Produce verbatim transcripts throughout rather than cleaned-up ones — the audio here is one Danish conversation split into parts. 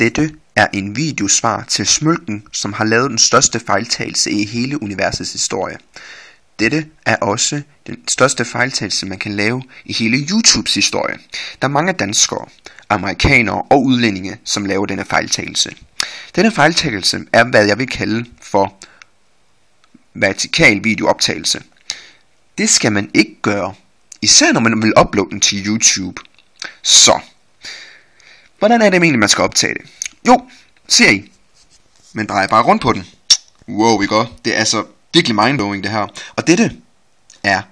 Dette er en videosvar til Smølken, som har lavet den største fejltagelse i hele universets historie. Dette er også den største fejltagelse, man kan lave i hele YouTubes historie. Der er mange danskere, amerikanere og udlændinge, som laver denne fejltagelse. Denne fejltagelse er, hvad jeg vil kalde for vertikal videooptagelse. Det skal man ikke gøre, især når man vil uploade den til YouTube. Så, hvordan er det egentlig, man skal optage det? Jo, ser I. Men drejer bare rundt på den. Wow, vi går. Det er altså virkelig mindblowing det her. Og dette er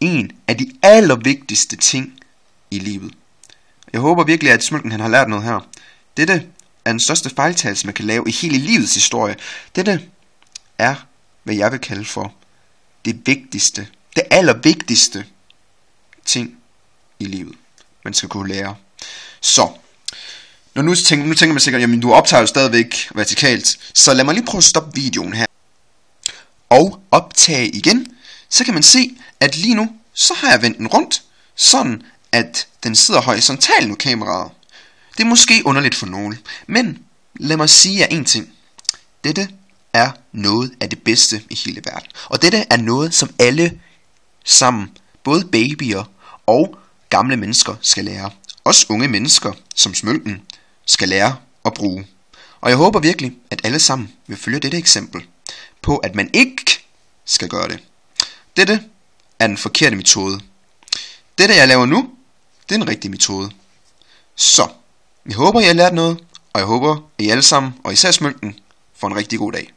en af de allervigtigste ting i livet. Jeg håber virkelig, at Smølken han har lært noget her. Dette er den største fejltagelse, man kan lave i hele livets historie. Dette er, hvad jeg vil kalde for det vigtigste, det allervigtigste ting i livet, man skal kunne lære. Så, når nu, tænker, nu tænker man sikkert, jamen du optager jo stadigvæk vertikalt, så lad mig lige prøve at stoppe videoen her, og optage igen, så kan man se, at lige nu, så har jeg vendt den rundt, sådan at den sidder horisontalt nu kameraet. Det er måske underligt for nogen, men lad mig sige jer en ting. Dette er noget af det bedste i hele verden. Og dette er noget, som alle sammen, både babyer og gamle mennesker, skal lære. Også unge mennesker, som Smølken, skal lære at bruge. Og jeg håber virkelig, at alle sammen vil følge dette eksempel på, at man ikke skal gøre det. Dette er den forkerte metode. Dette, jeg laver nu, det er den rigtige metode. Så, jeg håber, I har lært noget, og jeg håber, at I alle sammen, og især Smølken, får en rigtig god dag.